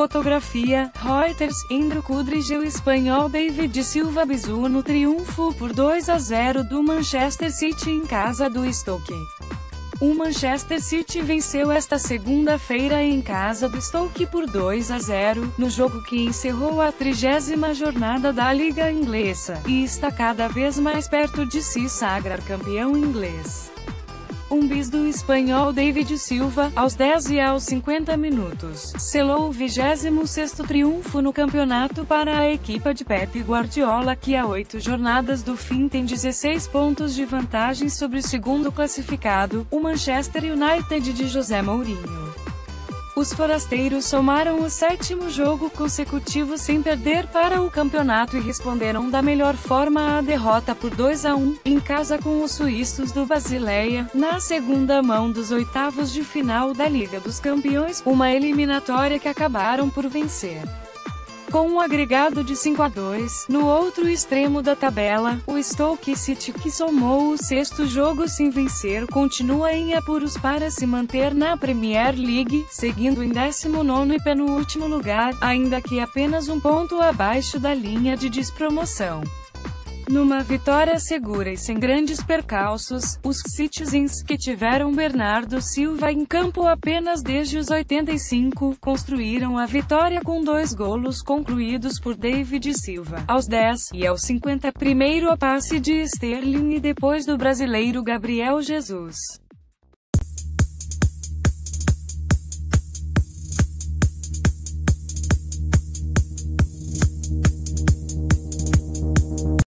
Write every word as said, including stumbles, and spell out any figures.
Fotografia, Reuters, Andrew Couldridge e o espanhol David Silva bisu no triunfo por dois a zero do Manchester City em casa do Stoke. O Manchester City venceu esta segunda-feira em casa do Stoke por dois a zero, no jogo que encerrou a trigésima jornada da Liga Inglesa, e está cada vez mais perto de se sagrar campeão inglês. Um bis do espanhol David Silva, aos dez e aos cinquenta minutos, selou o vigésimo sexto triunfo no campeonato para a equipa de Pep Guardiola, que a oito jornadas do fim tem dezesseis pontos de vantagem sobre o segundo classificado, o Manchester United de José Mourinho. Os forasteiros somaram o sétimo jogo consecutivo sem perder para o campeonato e responderam da melhor forma à derrota por dois a um, em casa com os suíços do Basileia, na segunda mão dos oitavos de final da Liga dos Campeões, uma eliminatória que acabaram por vencer. Com um agregado de cinco a dois, no outro extremo da tabela, o Stoke City, que somou o sexto jogo sem vencer, continua em apuros para se manter na Premier League, seguindo em décimo nono e penúltimo lugar, ainda que apenas um ponto abaixo da linha de despromoção. Numa vitória segura e sem grandes percalços, os Citizens, que tiveram Bernardo Silva em campo apenas desde os oitenta e cinco, construíram a vitória com dois golos concluídos por David Silva, aos dez, e aos cinquenta, primeiro a passe de Sterling e depois do brasileiro Gabriel Jesus.